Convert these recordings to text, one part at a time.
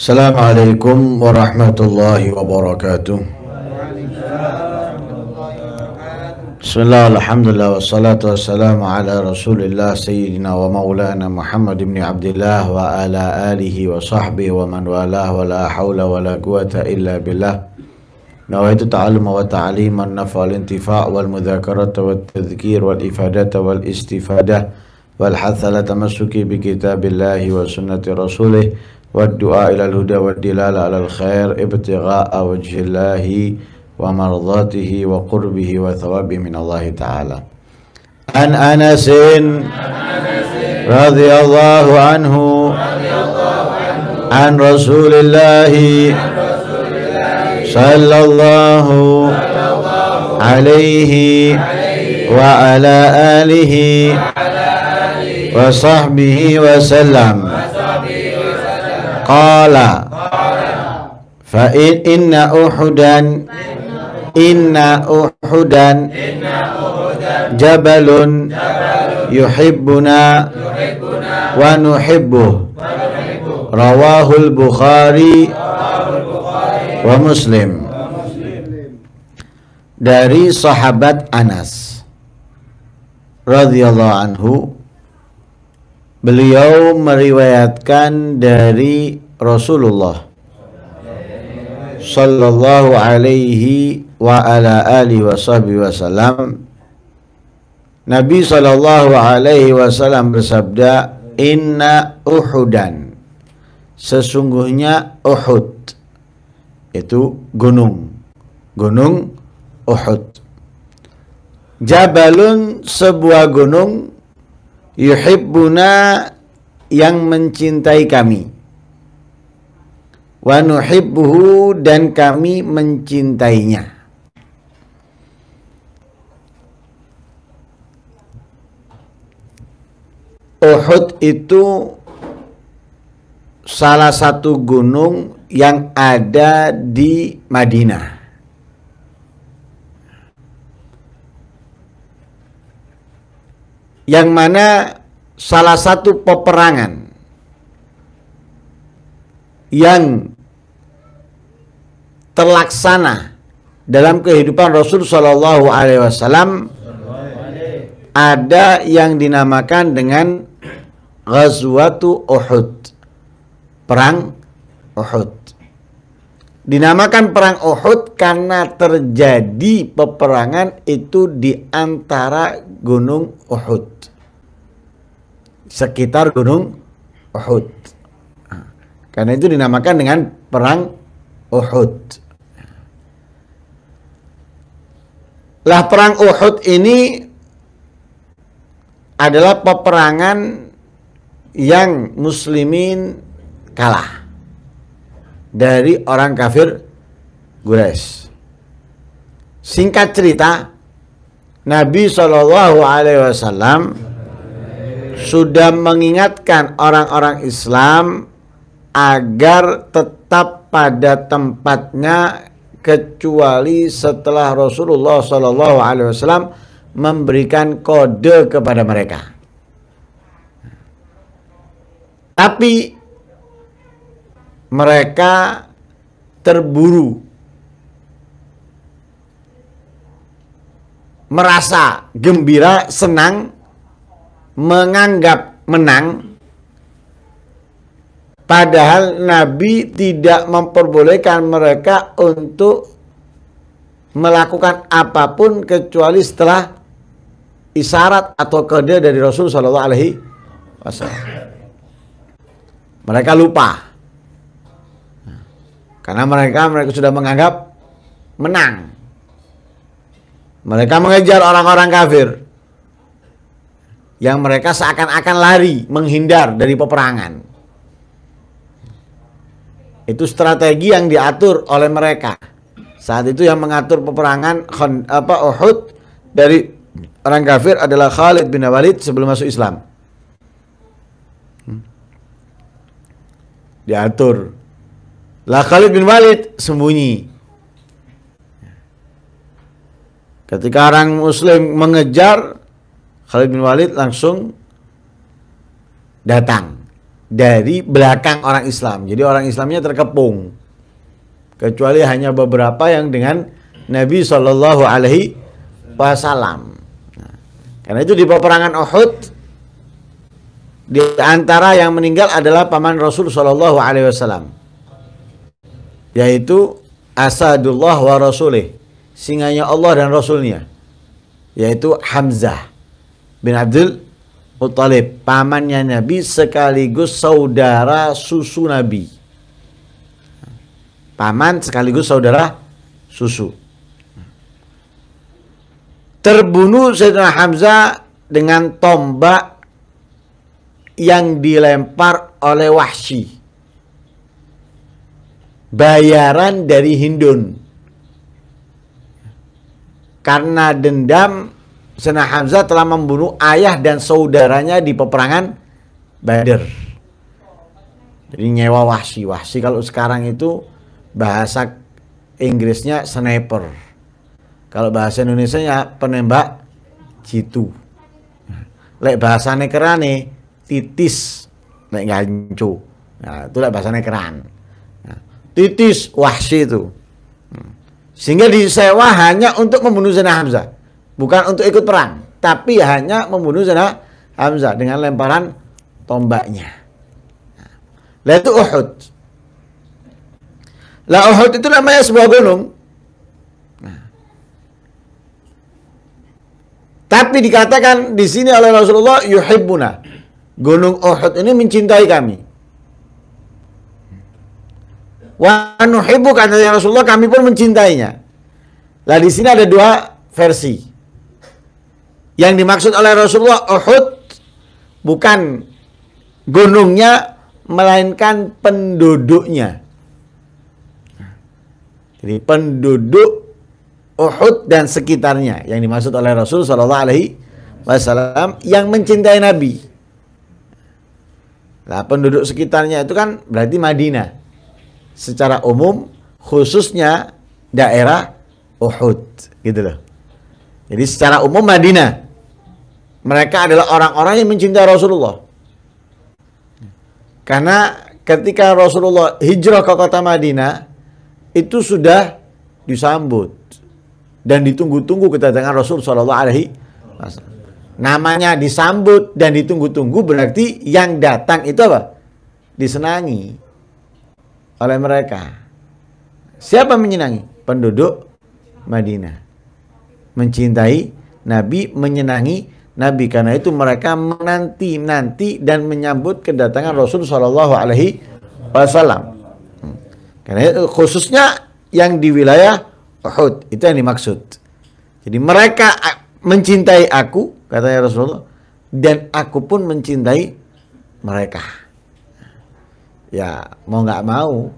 Assalamualaikum warahmatullahi wabarakatuh. Bismillah, alhamdulillah, wassalatu wassalamu ala rasulillah sayyidina wa maulana Muhammad ibn Abdillah wa ala alihi wa sahbihi wa man walah wa la hawla wa la quwata illa billah. Nawaitu ta'aluma wa ta'aliman nafa al-intifa' wal mudhakarata wal tadhkir wal ifadata wal istifadah wal hathala tamasuki bi kitabillahi wa sunnati rasulih والدعاء إلى الهدى والدلالة على الخير ابتغاء وجه الله ومرضاته وقربه وثوابه من الله تعالى. عن أنس رضي الله عنه عن رسول الله صلى الله عليه وعلى آله وصحبه وسلم قال فإن أحدا جبل يحبنا ونحبه رواه البخاري ومسلم. Dari sahabat Anas radhiyallahu anhu, beliau meriwayatkan dari Rasulullah sallallahu alaihi wa ala alihi wa sahbihi wasallam, Nabi sallallahu alaihi wasallam bersabda, "Inna Uhudan, sesungguhnya Uhud," itu gunung Uhud, "jabalun, sebuah gunung, yuhibbuna, yang mencintai kami, wa nuhibbuhu, dan kami mencintainya." Uhud itu salah satu gunung yang ada di Madinah. Yang mana salah satu peperangan yang terlaksana dalam kehidupan Rasul Shallallahu Alaihi Wasallam ada yang dinamakan dengan Ghazwatu Uhud, perang Uhud. Dinamakan perang Uhud karena terjadi peperangan itu di antara gunung Uhud, sekitar gunung Uhud. Karena itu dinamakan dengan perang Uhud. Lah, perang Uhud ini adalah peperangan yang muslimin kalah dari orang kafir Quraisy. Singkat cerita, Nabi Shallallahu Alaihi Wasallam sudah mengingatkan orang-orang Islam agar tetap pada tempatnya, kecuali setelah Rasulullah Shallallahu Alaihi Wasallam memberikan kode kepada mereka. Tapi mereka terburu, merasa gembira, senang, menganggap menang, padahal Nabi tidak memperbolehkan mereka untuk melakukan apapun kecuali setelah isyarat atau kode dari Rasul Shallallahu Alaihi Wasallam. Mereka lupa karena mereka sudah menganggap menang. Mereka mengejar orang-orang kafir yang mereka seakan-akan lari, menghindar dari peperangan. Itu strategi yang diatur oleh mereka. Saat itu yang mengatur peperangan Uhud dari orang kafir adalah Khalid bin Walid sebelum masuk Islam. Diatur. Lah, Khalid bin Walid sembunyi. Ketika orang muslim mengejar, Khalid bin Walid langsung datang dari belakang orang Islam. Jadi orang Islamnya terkepung. Kecuali hanya beberapa yang dengan Nabi SAW. Nah, karena itu di peperangan Uhud, di antara yang meninggal adalah paman Rasul SAW, yaitu Asadullah wa Rasulih, singanya Allah dan Rasulnya, yaitu Hamzah bin Abdul Muttalib, pamannya Nabi sekaligus saudara susu Nabi. Paman sekaligus saudara susu. Terbunuh Sayyidina Hamzah dengan tombak yang dilempar oleh Wahshi, bayaran dari Hindun. Karena dendam, Sayyidina Hamzah telah membunuh ayah dan saudaranya di peperangan Badr. Jadi nyewa Wahshi. Wahshi kalau sekarang itu bahasa Inggrisnya sniper. Kalau bahasa Indonesia ya penembak jitu. Lek bahasane kerane titis, lek gancu. Nah, itu lek bahasane keran. Nah, titis Wahshi itu. Sehingga disewa hanya untuk membunuh Sayyidina Hamzah. Bukan untuk ikut perang, tapi hanya membunuh Sayyidina Hamzah dengan lemparan tombaknya. Lalu itu Uhud. Lah Uhud itu namanya sebuah gunung. Nah. Tapi dikatakan di sini oleh Rasulullah, yuhibbuna. Gunung Uhud ini mencintai kami. Wa nuhibbu, kata Rasulullah, kami pun mencintainya. Lah di sini ada dua versi. Yang dimaksud oleh Rasulullah Uhud bukan gunungnya, melainkan penduduknya. Jadi penduduk Uhud dan sekitarnya yang dimaksud oleh Rasul SAW yang mencintai Nabi. Nah, penduduk sekitarnya itu kan berarti Madinah secara umum, khususnya daerah Uhud, gitu loh. Jadi secara umum Madinah, mereka adalah orang-orang yang mencintai Rasulullah. Karena ketika Rasulullah hijrah ke kota Madinah, itu sudah disambut dan ditunggu-tunggu kedatangan Rasul SAW. Namanya disambut dan ditunggu-tunggu berarti yang datang itu apa? Disenangi oleh mereka. Siapa menyenangi? Penduduk Madinah. Mencintai Nabi, menyenangi Nabi. Karena itu mereka menanti-nanti dan menyambut kedatangan Rasul SAW. Karena itu khususnya yang di wilayah Uhud, itu yang dimaksud. Jadi mereka mencintai aku, katanya Rasulullah, dan aku pun mencintai mereka. Ya mau nggak mau,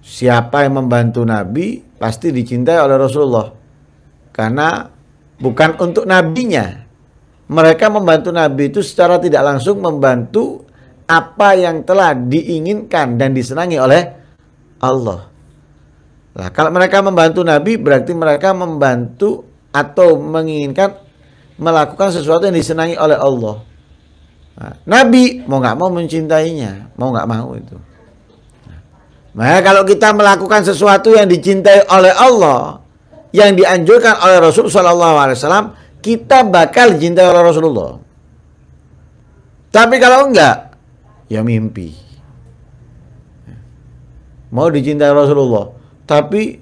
siapa yang membantu Nabi pasti dicintai oleh Rasulullah. Karena bukan untuk nabinya. Mereka membantu Nabi itu secara tidak langsung membantu apa yang telah diinginkan dan disenangi oleh Allah. Nah, kalau mereka membantu Nabi berarti mereka membantu atau menginginkan melakukan sesuatu yang disenangi oleh Allah. Nah, Nabi mau nggak mau mencintainya, mau nggak mau itu. Nah, kalau kita melakukan sesuatu yang dicintai oleh Allah, yang dianjurkan oleh Rasul SAW, kita bakal dicintai oleh Rasulullah. Tapi kalau enggak, ya mimpi. Mau dicintai Rasulullah, tapi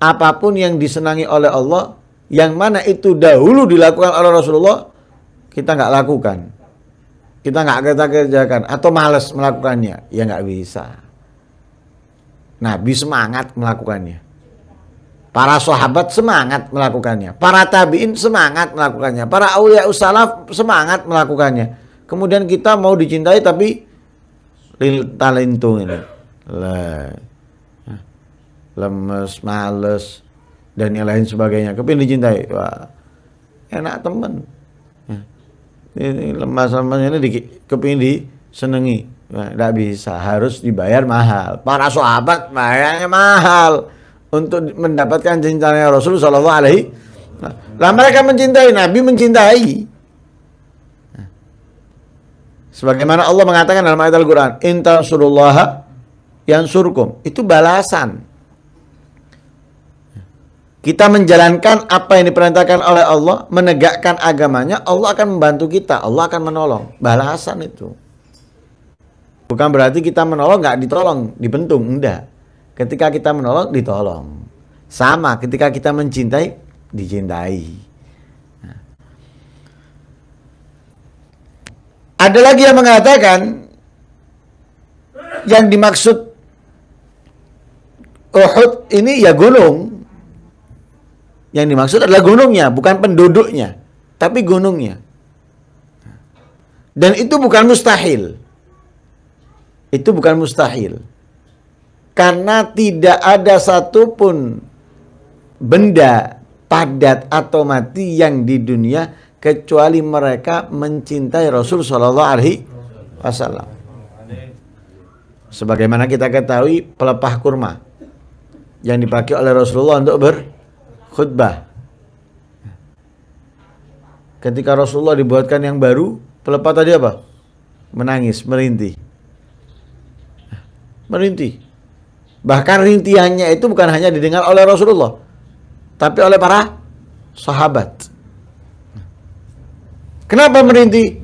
apapun yang disenangi oleh Allah, yang mana itu dahulu dilakukan oleh Rasulullah, kita enggak lakukan, kita enggak kerjakan, atau malas melakukannya, ya enggak bisa. Nabi semangat melakukannya. Para sahabat semangat melakukannya. Para tabi'in semangat melakukannya. Para awliya'us salaf semangat melakukannya. Kemudian kita mau dicintai tapi lil talentung ini. Lemes, males, dan yang lain sebagainya. Kepingin dicintai. Wah, enak temen. Ini lemas-lemas ini kepingin disenangi. Nggak bisa. Harus dibayar mahal. Para sahabat bayarnya mahal untuk mendapatkan cintanya Rasul sallallahu alaihi. Nah, mereka mencintai Nabi, mencintai. Sebagaimana Allah mengatakan dalam ayat Al-Quran, intansurullaha yansurkum. Itu balasan. Kita menjalankan apa yang diperintahkan oleh Allah, menegakkan agamanya, Allah akan membantu kita, Allah akan menolong. Balasan itu. Bukan berarti kita menolong nggak ditolong, dibentung, enggak. Ketika kita menolong, ditolong. Sama ketika kita mencintai, dicintai. Ada lagi yang mengatakan yang dimaksud Uhud ini ya gunung. Yang dimaksud adalah gunungnya, bukan penduduknya, tapi gunungnya. Dan itu bukan mustahil. Itu bukan mustahil. Karena tidak ada satupun benda padat atau mati yang di dunia kecuali mereka mencintai Rasul Shallallahu Alaihi Wasallam. Sebagaimana kita ketahui pelepah kurma yang dipakai oleh Rasulullah untuk berkhutbah. Ketika Rasulullah dibuatkan yang baru, pelepah tadi apa? Menangis, merintih. Merintih. Bahkan rintiannya itu bukan hanya didengar oleh Rasulullah, tapi oleh para sahabat. Kenapa merintih?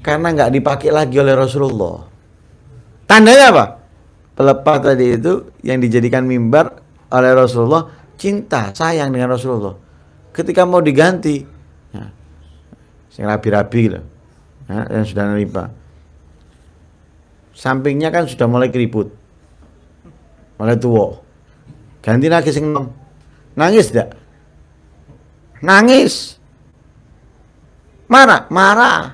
Karena nggak dipakai lagi oleh Rasulullah. Tandanya apa? Pelepah tadi itu yang dijadikan mimbar oleh Rasulullah, cinta, sayang dengan Rasulullah. Ketika mau diganti, ya, yang rapi-rapi loh, ya, yang sudah nerima. Sampingnya kan sudah mulai keriput, mulai tua. Ganti lagi sing nom. Nangis tidak? Nangis. Marah, marah.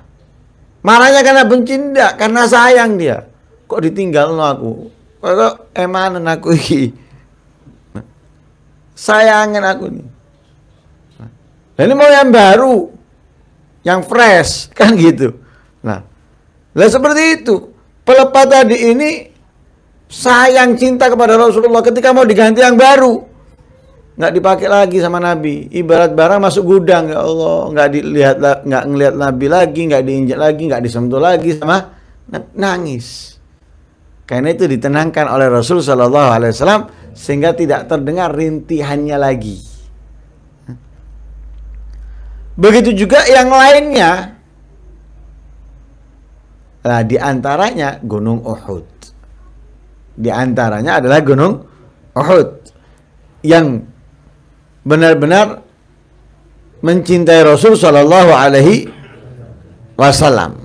Marahnya karena benci ndak, karena sayang dia. Kok ditinggal lo aku? Kok emanen aku iki? Sayangin aku nih. Nah, ini mau yang baru, yang fresh kan gitu. Nah, lah seperti itu. Pelepah tadi ini sayang cinta kepada Rasulullah, ketika mau diganti yang baru nggak dipakai lagi sama Nabi, ibarat barang masuk gudang, ya Allah, nggak dilihat, nggak ngelihat Nabi lagi, nggak diinjak lagi, nggak disentuh lagi sama, nangis. Karena itu ditenangkan oleh Rasul Shallallahu Alaihi Wasallam sehingga tidak terdengar rintihannya lagi. Begitu juga yang lainnya. Nah, diantaranya Gunung Uhud. Diantaranya adalah Gunung Uhud yang benar-benar mencintai Rasul Shallallahu Alaihi Wasallam.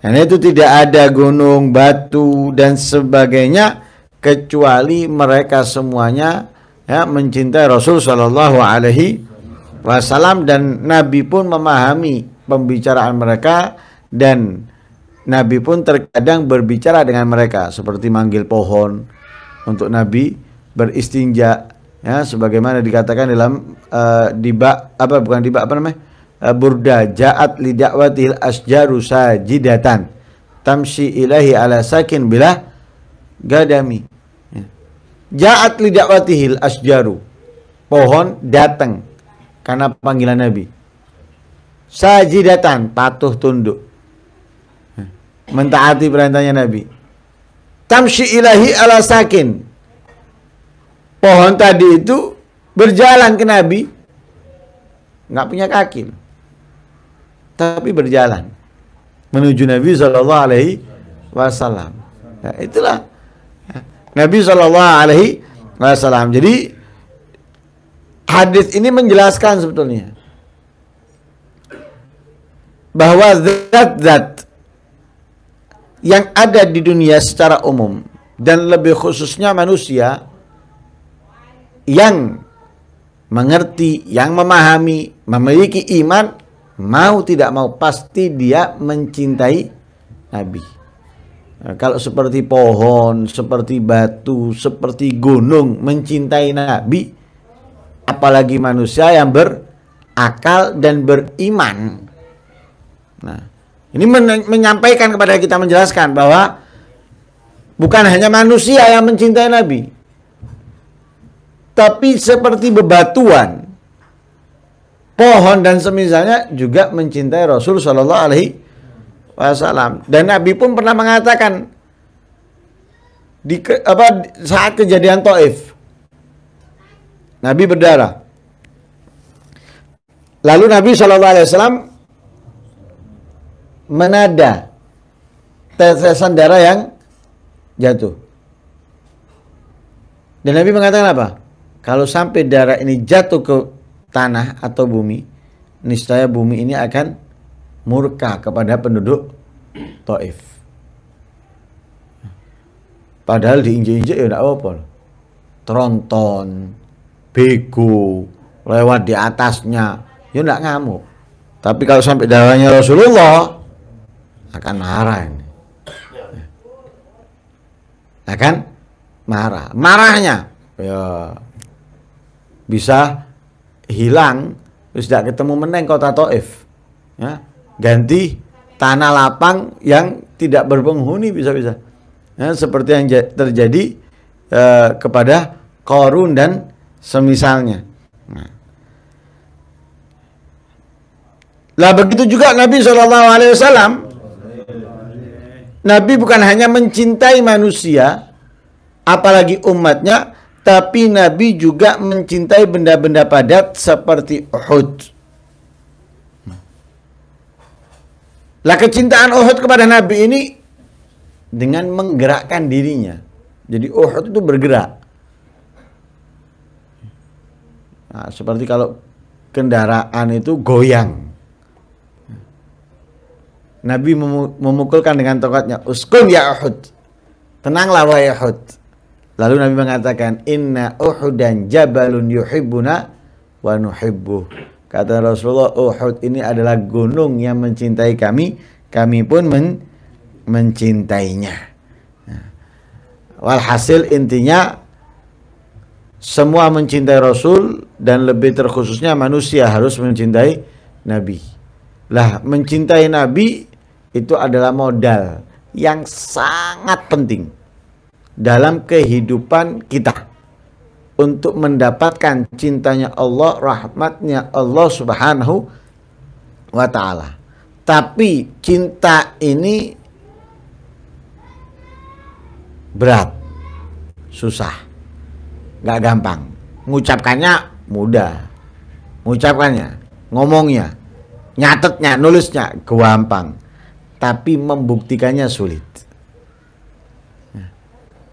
Karena itu tidak ada gunung, batu dan sebagainya kecuali mereka semuanya, ya, mencintai Rasul Shallallahu Alaihi Wasallam, dan Nabi pun memahami pembicaraan mereka, dan Nabi pun terkadang berbicara dengan mereka seperti manggil pohon untuk Nabi, beristinja, ya, sebagaimana dikatakan dalam burda ja'at lidakwatil asjaru sajidatan tamshi ilahi ala sakin bilah gadami. Ja'at lidakwatihil asjaru, pohon datang karena panggilan Nabi, sajidatan, patuh tunduk mentaati perintahnya Nabi. Tamshi ilahi ala sakin, pohon tadi itu berjalan ke Nabi, nggak punya kaki, tapi berjalan menuju Nabi Shallallahu Alaihi Wasallam. Ya, itulah Nabi Shallallahu Alaihi Wasallam. Jadi hadis ini menjelaskan sebetulnya bahwa zat-zat yang ada di dunia secara umum dan lebih khususnya manusia yang mengerti, yang memahami, memiliki iman, mau tidak mau pasti dia mencintai Nabi. Nah, kalau seperti pohon, seperti batu, seperti gunung mencintai Nabi, apalagi manusia yang berakal dan beriman. Nah, ini menyampaikan kepada kita, menjelaskan bahwa bukan hanya manusia yang mencintai Nabi, tapi seperti bebatuan pohon dan semisalnya juga mencintai Rasul Shallallahu Alaihi Wasallam. Dan Nabi pun pernah mengatakan di saat kejadian Taif, Nabi berdarah. Lalu Nabi Shallallahu Alaihi Wasallam menada tetesan darah yang jatuh. Dan Nabi mengatakan apa? Kalau sampai darah ini jatuh ke tanah atau bumi, niscaya bumi ini akan murka kepada penduduk Taif. Padahal diinjek-injek ya enggak apa-apa. Tronton, bego, lewat di atasnya, ya enggak ngamuk. Tapi kalau sampai darahnya Rasulullah, akan marah ini. Akan marah. Marahnya ya bisa hilang, terus tidak ketemu meneng kota Taif, ya, ganti tanah lapang yang tidak berpenghuni bisa-bisa, ya, seperti yang terjadi kepada Qarun dan semisalnya. Nah. Lah begitu juga Nabi SAW, Nabi bukan hanya mencintai manusia, apalagi umatnya, tapi Nabi juga mencintai benda-benda padat seperti Uhud. Lah kecintaan Uhud kepada Nabi ini dengan menggerakkan dirinya. Jadi Uhud itu bergerak. Nah, seperti kalau kendaraan itu goyang. Nabi memukulkan dengan tongkatnya, "Uskun ya Uhud." Tenanglah wahai Uhud. Lalu Nabi mengatakan, "Inna Uhudan jabalun yuhibbuna wa nuhibbuh." Kata Rasulullah, Uhud ini adalah gunung yang mencintai kami, kami pun mencintainya. Nah. Walhasil intinya, semua mencintai Rasul dan lebih terkhususnya manusia harus mencintai Nabi. Lah, mencintai Nabi itu adalah modal yang sangat penting dalam kehidupan kita untuk mendapatkan cintanya Allah, rahmatnya Allah Subhanahu wa ta'ala. Tapi cinta ini berat, susah, gak gampang. Ngucapkannya mudah, ngucapkannya, ngomongnya, nyatetnya, nulisnya gampang, tapi membuktikannya sulit.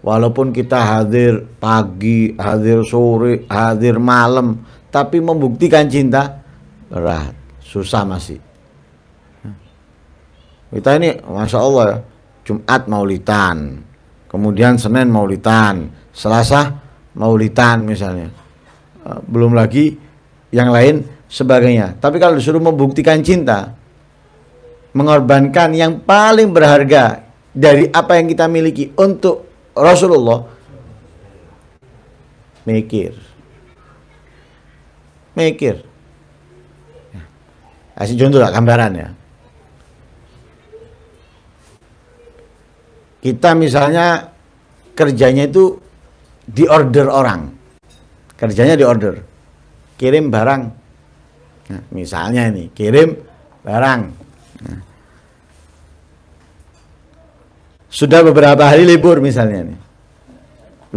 Walaupun kita hadir pagi, hadir sore, hadir malam, tapi membuktikan cinta berat, susah masih. Kita ini, masya Allah, Jumat maulitan, kemudian Senin maulitan, Selasa maulitan misalnya, belum lagi yang lain sebagainya. Tapi kalau disuruh membuktikan cinta, mengorbankan yang paling berharga dari apa yang kita miliki untuk Rasulullah, mikir. Kasih contoh lah, gambaran ya. Kita misalnya kerjanya itu di order orang, kerjanya di order, kirim barang. Nah, misalnya ini kirim barang. Nah. Sudah beberapa hari libur misalnya nih.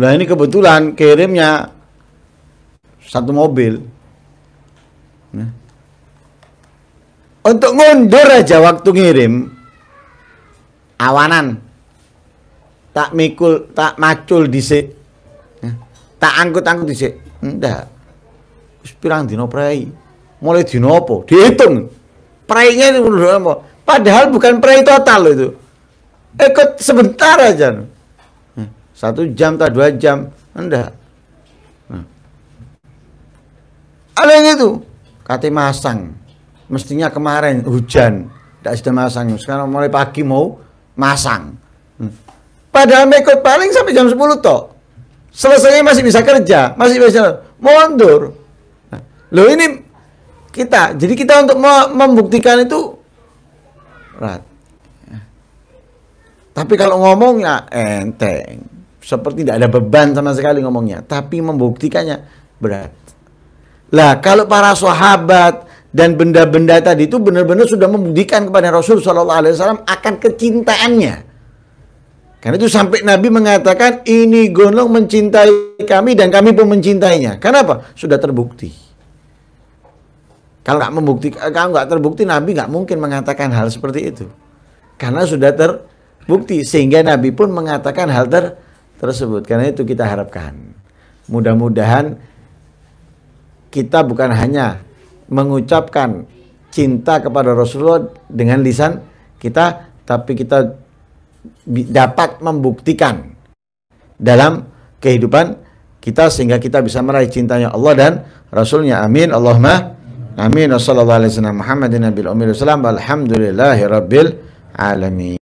Nah ini kebetulan kirimnya satu mobil. Nah. Untuk ngundur aja waktu ngirim, awanan, tak mikul, tak macul dhisik, nah. Tak angkut-angkut dhisik, enggak. Wis pirang dina prei, mulai dina apa, dihitung preinya itu, padahal bukan prei total itu. Ikut sebentar aja, 1 jam atau 2 jam, enggak. Nah. Ada yang itu kata masang, mestinya kemarin hujan, tidak sudah masang, sekarang mulai pagi mau masang. Padahal ikut paling sampai jam 10 toh, selesainya masih bisa kerja, masih bisa mundur. Nah. Loh ini kita, jadi kita untuk membuktikan itu berat. Tapi kalau ngomongnya enteng, seperti tidak ada beban sama sekali ngomongnya, tapi membuktikannya berat. Lah kalau para sahabat Dan benda-benda tadi itu benar-benar sudah membuktikan kepada Rasul SAW akan kecintaannya. Karena itu sampai Nabi mengatakan, ini gunung mencintai kami dan kami pun mencintainya. Kenapa? Sudah terbukti. Kalau nggak terbukti, Nabi nggak mungkin mengatakan hal seperti itu. Karena sudah terbukti. Sehingga Nabi pun mengatakan hal tersebut. Karena itu kita harapkan. Mudah-mudahan kita bukan hanya mengucapkan cinta kepada Rasulullah dengan lisan kita, tapi kita dapat membuktikan dalam kehidupan kita sehingga kita bisa meraih cintanya Allah dan Rasulnya. Amin. Allahumma amin. Wassalamualaikum warahmatullahi wabarakatuh. Alhamdulillahi rabbil alamin.